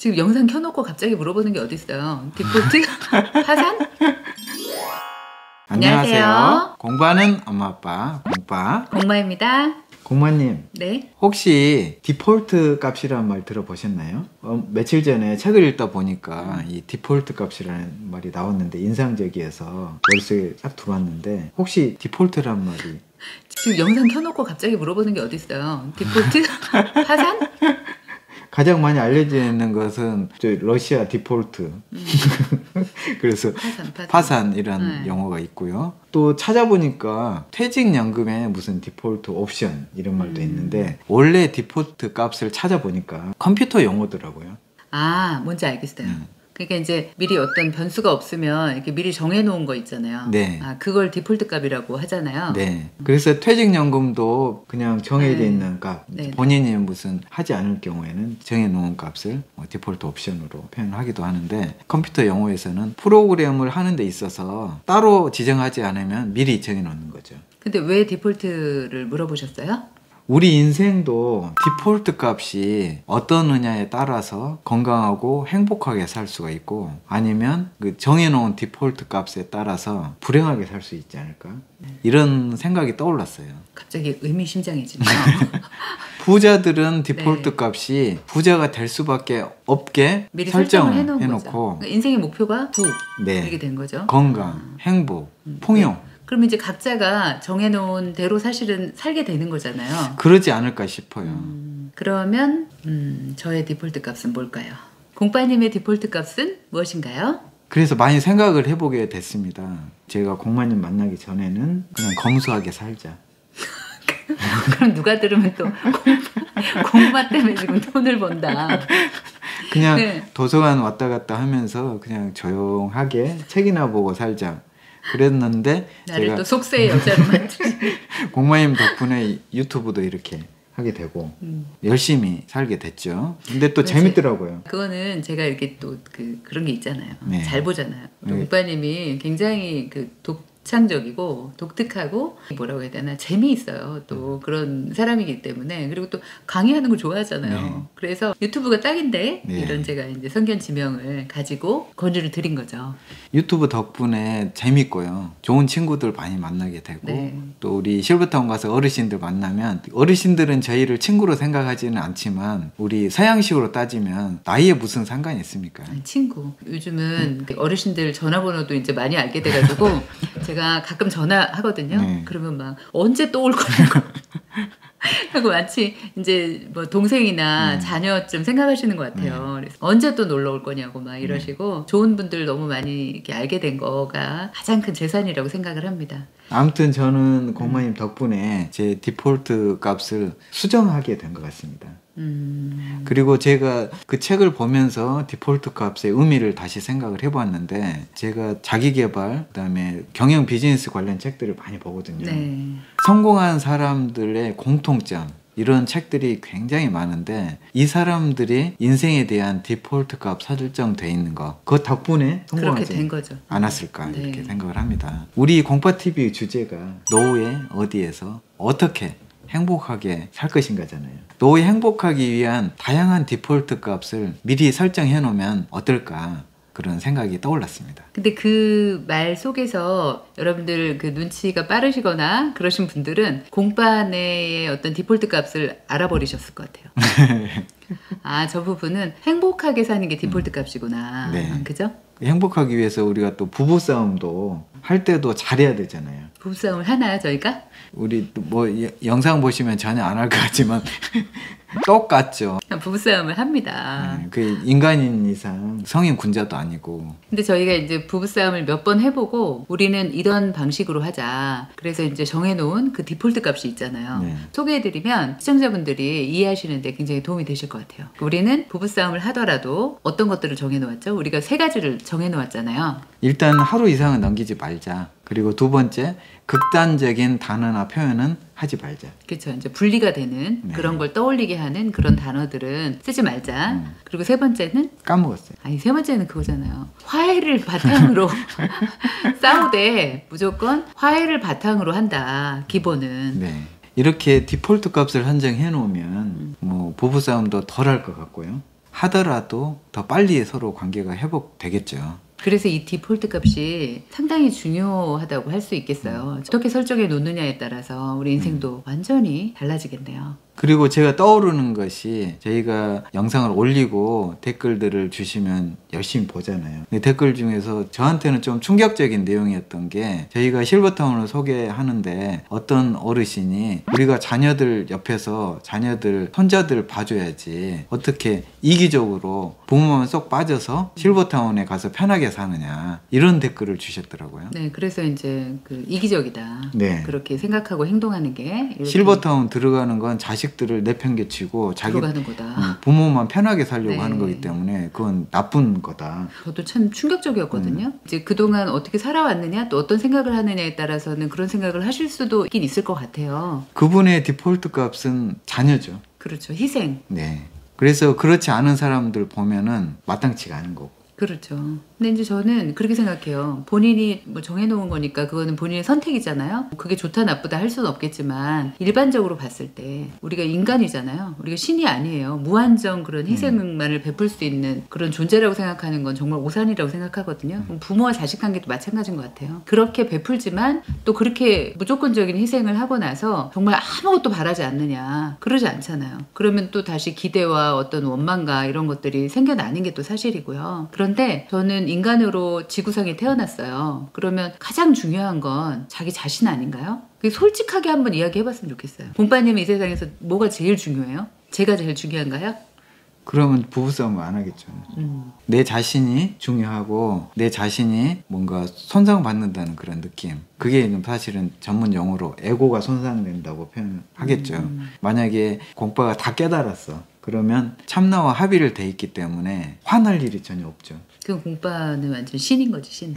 지금 영상 켜놓고 갑자기 물어보는 게 어딨어요. 뒷꼭지? 파산? 안녕하세요. 공빠는 엄마 아빠 공빠 공빠입니다. 공빠님, 네? 혹시 디폴트 값이라는 말 들어보셨나요? 며칠 전에 책을 읽다 보니까 이 디폴트 값이라는 말이 나왔는데 인상적이어서 머릿속에 딱 들어왔는데 혹시 디폴트란 말이 지금 영상 켜놓고 갑자기 물어보는 게 어딨어요. 디폴트? 파산? 가장 많이 알려지는 것은 러시아 디폴트. 그래서 파산이라는 네. 용어가 있고요. 또 찾아보니까 퇴직연금에 무슨 디폴트 옵션 이런 말도 있는데 원래 디폴트 값을 찾아보니까 컴퓨터 용어더라고요. 아, 뭔지 알겠어요. 그러니까 이제 미리 어떤 변수가 없으면 이렇게 미리 정해놓은 거 있잖아요. 네. 아, 그걸 디폴트 값이라고 하잖아요. 네. 그래서 퇴직연금도 그냥 정해져 네. 있는 값, 네. 본인이 무슨 하지 않을 경우에는 정해놓은 값을 디폴트 옵션으로 표현하기도 하는데 컴퓨터 용어에서는 프로그램을 하는 데 있어서 따로 지정하지 않으면 미리 정해놓는 거죠. 근데 왜 디폴트를 물어보셨어요? 우리 인생도 디폴트 값이 어떤 분야에 따라서 건강하고 행복하게 살 수가 있고 아니면 그 정해놓은 디폴트 값에 따라서 불행하게 살 수 있지 않을까? 이런 생각이 떠올랐어요. 갑자기 의미심장해지네요. 부자들은 디폴트 네. 값이 부자가 될 수밖에 없게 미리 설정을 해놓고 거죠. 인생의 목표가 부 네. 이렇게 된 거죠. 건강, 행복, 풍요 네. 그럼 이제 각자가 정해놓은 대로 사실은 살게 되는 거잖아요. 그러지 않을까 싶어요. 그러면 저의 디폴트 값은 뭘까요? 공빠님의 디폴트 값은 무엇인가요? 그래서 많이 생각을 해보게 됐습니다. 제가 공빠님 만나기 전에는 그냥 검소하게 살자. 그럼 누가 들으면 또 공빠 때문에 지금 돈을 번다. 그냥 네. 도서관 왔다 갔다 하면서 그냥 조용하게 책이나 보고 살자. 그랬는데 나를 제가 또 속세의 여자로 만드신 공빠님 덕분에 유튜브도 이렇게 하게 되고 열심히 살게 됐죠. 근데 또 재밌더라고요. 그거는 제가 이렇게 또 그런 게 있잖아요. 네. 잘 보잖아요. 네. 공빠님이 굉장히 독창적이고 독특하고 뭐라고 해야 되나 재미있어요. 또 그런 사람이기 때문에 그리고 또 강의하는 걸 좋아하잖아요. 네. 그래서 유튜브가 딱인데 네. 이런 제가 이제 선견지명을 가지고 권유를 드린 거죠. 유튜브 덕분에 재밌고요. 좋은 친구들 많이 만나게 되고 네. 또 우리 실버타운 가서 어르신들 만나면 어르신들은 저희를 친구로 생각하지는 않지만 우리 서양식으로 따지면 나이에 무슨 상관이 있습니까? 친구. 요즘은 어르신들 전화번호도 이제 많이 알게 돼가지고 제가 가끔 전화하거든요. 네. 그러면 막 언제 또 올 거냐고 하고 마치 이제 뭐 동생이나 자녀쯤 생각하시는 것 같아요. 그래서 언제 또 놀러 올 거냐고 막 이러시고 좋은 분들 너무 많이 이렇게 알게 된 거가 가장 큰 재산이라고 생각을 합니다. 아무튼 저는 공빠님 덕분에 제 디폴트 값을 수정하게 된 것 같습니다. 그리고 제가 그 책을 보면서 디폴트 값의 의미를 다시 생각을 해봤는데 제가 자기개발, 그다음에 경영 비즈니스 관련 책들을 많이 보거든요. 네. 성공한 사람들의 공통점 이런 책들이 굉장히 많은데 이 사람들이 인생에 대한 디폴트 값 설정되어 있는 것 그 덕분에 성공하지 않았을까 네. 이렇게 생각을 합니다. 우리 공빠TV 주제가 노후에 어디에서 어떻게 행복하게 살 것인가잖아요. 노후에 행복하기 위한 다양한 디폴트 값을 미리 설정해 놓으면 어떨까 그런 생각이 떠올랐습니다. 근데 그 말 속에서 여러분들 그 눈치가 빠르시거나 그러신 분들은 공빠 내의 어떤 디폴트 값을 알아버리셨을 것 같아요. 아, 저 부분은 행복하게 사는 게 디폴트 값이구나. 네. 그죠? 행복하기 위해서 우리가 또 부부싸움도 할 때도 잘해야 되잖아요. 부부싸움을 하나요 저희가? 우리 뭐 영상 보시면 전혀 안 할 것 같지만 똑같죠. 부부싸움을 합니다. 네, 그 인간인 이상 성인 군자도 아니고. 근데 저희가 이제 부부싸움을 몇 번 해보고 우리는 이런 방식으로 하자. 그래서 이제 정해놓은 그 디폴트 값이 있잖아요. 네. 소개해드리면 시청자분들이 이해하시는데 굉장히 도움이 되실 것 같아요. 우리는 부부싸움을 하더라도 어떤 것들을 정해놓았죠? 우리가 세 가지를 정해놓았잖아요. 일단 하루 이상은 넘기지 말자. 그리고 두 번째, 극단적인 단어나 표현은 하지 말자. 그렇죠. 이제 분리가 되는 네. 그런 걸 떠올리게 하는 그런 단어들은 쓰지 말자. 그리고 세 번째는? 까먹었어요. 아니, 세 번째는 그거잖아요. 화해를 바탕으로 싸우되 무조건 화해를 바탕으로 한다. 기본은. 네. 이렇게 디폴트 값을 한정해 놓으면 뭐 부부싸움도 덜 할 것 같고요. 하더라도 더 빨리 서로 관계가 회복되겠죠. 그래서 이 디폴트 값이 상당히 중요하다고 할 수 있겠어요. 어떻게 설정해 놓느냐에 따라서 우리 인생도 완전히 달라지겠네요. 그리고 제가 떠오르는 것이, 저희가 영상을 올리고 댓글들을 주시면 열심히 보잖아요. 근데 댓글 중에서 저한테는 좀 충격적인 내용이었던 게, 저희가 실버타운을 소개하는데 어떤 어르신이 우리가 자녀들 옆에서 자녀들, 손자들 봐줘야지 어떻게 이기적으로 부모만 쏙 빠져서 실버타운에 가서 편하게 사느냐, 이런 댓글을 주셨더라고요. 네, 그래서 이제 그 이기적이다, 네, 그렇게 생각하고 행동하는 게, 실버타운 들어가는 건 자식들을 내팽개치고 자기 거다, 부모만 편하게 살려고, 네, 하는 거기 때문에 그건 나쁜 거다. 저도 참 충격적이었거든요. 이제 그동안 어떻게 살아왔느냐, 또 어떤 생각을 하느냐에 따라서는 그런 생각을 하실 수도 있긴 있을 것 같아요. 그분의 디폴트 값은 자녀죠. 그렇죠, 희생. 네. 그래서 그렇지 않은 사람들 보면은 마땅치가 않은 거고. 그렇죠. 근데 이제 저는 그렇게 생각해요. 본인이 뭐 정해놓은 거니까 그거는 본인의 선택이잖아요. 그게 좋다 나쁘다 할 수는 없겠지만, 일반적으로 봤을 때 우리가 인간이잖아요. 우리가 신이 아니에요. 무한정 그런 희생만을 베풀 수 있는 그런 존재라고 생각하는 건 정말 오산이라고 생각하거든요. 부모와 자식 관계도 마찬가지인 것 같아요. 그렇게 베풀지만 또 그렇게 무조건적인 희생을 하고 나서 정말 아무것도 바라지 않느냐, 그러지 않잖아요. 그러면 또 다시 기대와 어떤 원망과 이런 것들이 생겨나는 게 또 사실이고요. 그런데 저는 인간으로 지구상에 태어났어요. 그러면 가장 중요한 건 자기 자신 아닌가요? 솔직하게 한번 이야기해봤으면 좋겠어요. 공빠님이 이 세상에서 뭐가 제일 중요해요? 제가 제일 중요한가요? 그러면 부부싸움을 안 하겠죠. 내 자신이 중요하고, 내 자신이 뭔가 손상받는다는 그런 느낌, 그게 사실은 전문 용어로 에고가 손상된다고 표현하겠죠. 만약에 공빠가 다 깨달았어, 그러면 참나와 합의를 돼 있기 때문에 화날 일이 전혀 없죠. 그럼 공빠는 완전 신인 거지, 신.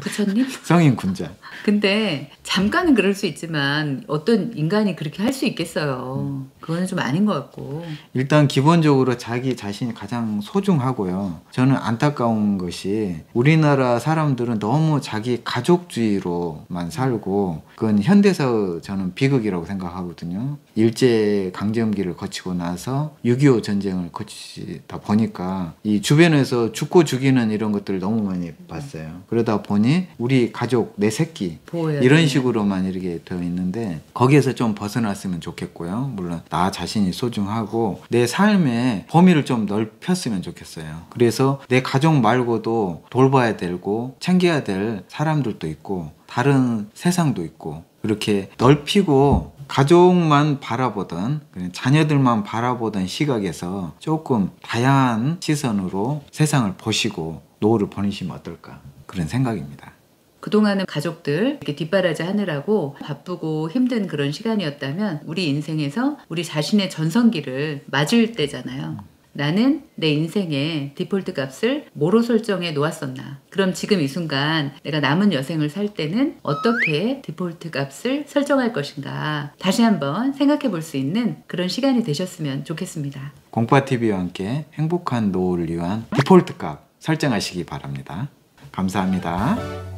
부처님? 성인 군자. 근데 잠깐은 그럴 수 있지만 어떤 인간이 그렇게 할 수 있겠어요. 그거는 좀 아닌 것 같고. 일단 기본적으로 자기 자신이 가장 소중하고요. 저는 안타까운 것이, 우리나라 사람들은 너무 자기 가족주의로만 살고, 그건 현대사의 저는 비극이라고 생각하거든요. 일제강점기를 거치고 나서 6.25 전쟁을 거치다 보니까 이 주변에서 죽고 죽이는 이런 것들을 너무 많이 봤어요. 그러다 보니 우리 가족, 내 새끼 보여요. 이런 식으로만 이렇게 되어 있는데, 거기에서 좀 벗어났으면 좋겠고요. 물론 나 자신이 소중하고 내 삶의 범위를 좀 넓혔으면 좋겠어요. 그래서 내 가족 말고도 돌봐야 되고 챙겨야 될 사람들도 있고 다른 세상도 있고, 이렇게 넓히고 가족만 바라보던, 자녀들만 바라보던 시각에서 조금 다양한 시선으로 세상을 보시고 노후를 보내시면 어떨까, 그런 생각입니다. 그동안은 가족들 이렇게 뒷바라지 하느라고 바쁘고 힘든 그런 시간이었다면, 우리 인생에서 우리 자신의 전성기를 맞을 때잖아요. 나는 내 인생의 디폴트 값을 뭐로 설정해 놓았었나? 그럼 지금 이 순간 내가 남은 여생을 살 때는 어떻게 디폴트 값을 설정할 것인가? 다시 한번 생각해 볼 수 있는 그런 시간이 되셨으면 좋겠습니다. 공빠TV와 함께 행복한 노후를 위한 디폴트 값 설정하시기 바랍니다. 감사합니다.